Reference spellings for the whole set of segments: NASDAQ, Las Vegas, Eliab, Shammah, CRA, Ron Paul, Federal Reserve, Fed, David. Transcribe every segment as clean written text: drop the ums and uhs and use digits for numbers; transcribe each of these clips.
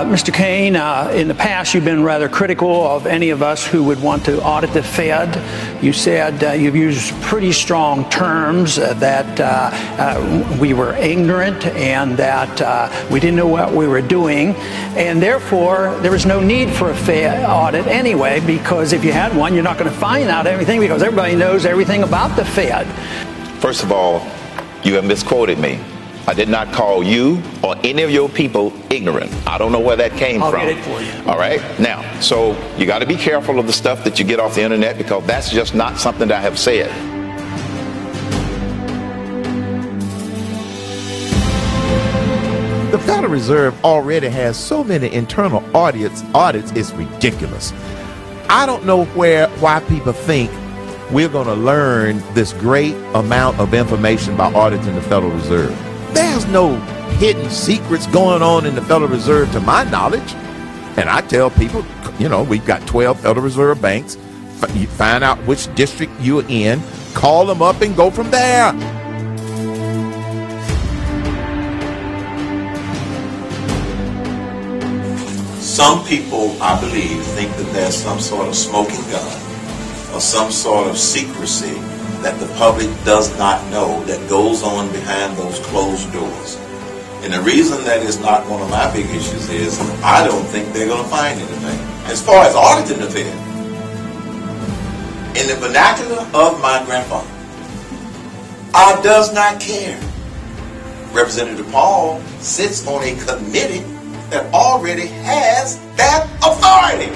Mr. Kane, in the past you've been rather critical of any of us who would want to audit the Fed. You said you've used pretty strong terms that we were ignorant and that we didn't know what we were doing, and therefore there was no need for a Fed audit anyway, because if you had one you're not going to find out everything because everybody knows everything about the Fed. First of all, you have misquoted me. I did not call you or any of your people ignorant. I don't know where that came from. I'll get it for you. All right? Now, so you got to be careful of the stuff that you get off the internet, because that's just not something that I have said. The Federal Reserve already has so many internal audits, it's ridiculous. I don't know why people think we're going to learn this great amount of information by auditing the Federal Reserve. There's no hidden secrets going on in the Federal Reserve to my knowledge. And I tell people, you know, we've got 12 Federal Reserve banks. You find out which district you're in, call them up and go from there. Some people, I believe, think that there's some sort of smoking gun or some sort of secrecy that the public does not know that goes on behind those closed doors. And the reason that is not one of my big issues is I don't think they're going to find anything. As far as auditing the Fed, in the vernacular of my grandfather, I does not care. Representative Paul sits on a committee that already has that authority.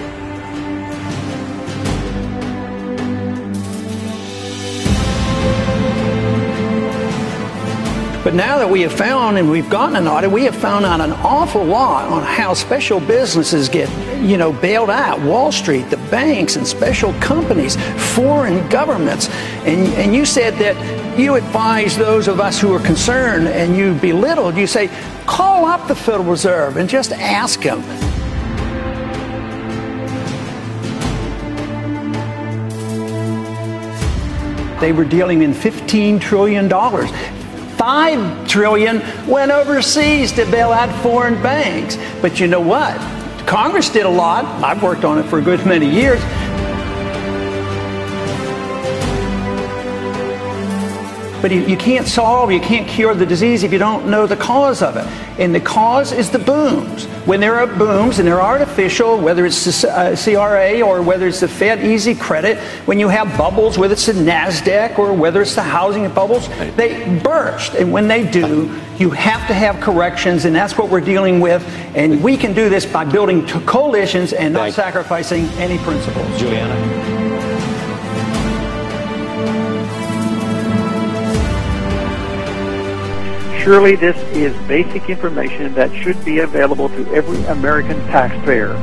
But now that we have found and we've gotten an audit, we have found out an awful lot on how special businesses get, you know, bailed out. Wall Street, the banks and special companies, foreign governments. And you said that you advise those of us who are concerned, and you belittled, you say, call up the Federal Reserve and just ask them. They were dealing in $15 trillion. $5 trillion went overseas to bail out foreign banks. But you know what? Congress did a lot. I've worked on it for a good many years. But you can't solve, you can't cure the disease if you don't know the cause of it. And the cause is the booms. When there are booms and they're artificial, whether it's the CRA or whether it's the Fed Easy Credit, when you have bubbles, whether it's the NASDAQ or whether it's the housing bubbles, they burst. And when they do, you have to have corrections, and that's what we're dealing with. And we can do this by building coalitions and not sacrificing any principles. Juliana. Surely this is basic information that should be available to every American taxpayer.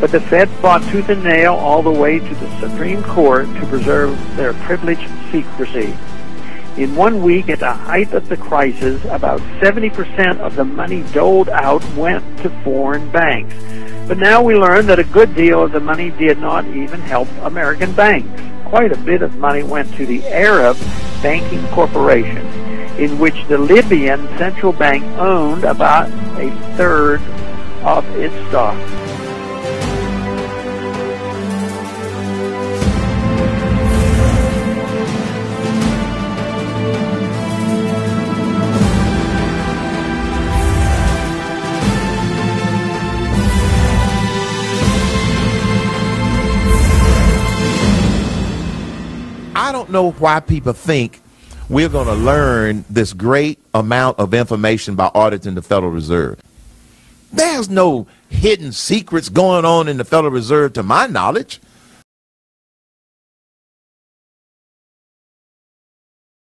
But the Fed fought tooth and nail all the way to the Supreme Court to preserve their privileged secrecy. In 1 week, at the height of the crisis, about 70% of the money doled out went to foreign banks. But now we learn that a good deal of the money did not even help American banks. Quite a bit of money went to the Arab banking corporation, in which the Libyan central bank owned about a third of its stock. I don't know why people think we're going to learn this great amount of information by auditing the Federal Reserve. There's no hidden secrets going on in the Federal Reserve to my knowledge.